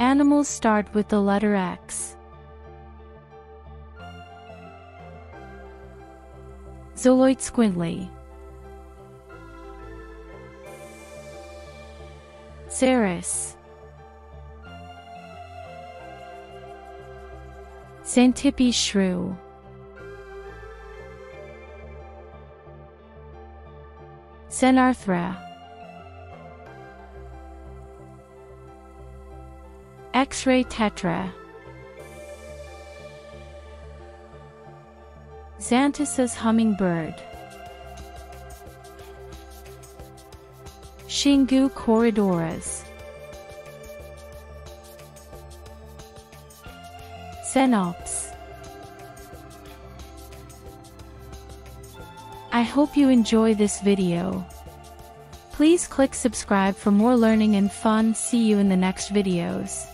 Animals start with the letter X. Xoloitzcuintli, Xerus, Xanthippe's Shrew, Xenarthra, X-ray Tetra, Xantus's Hummingbird, Xingu Corridoras, Xenops. I hope you enjoy this video. Please click subscribe for more learning and fun. See you in the next videos.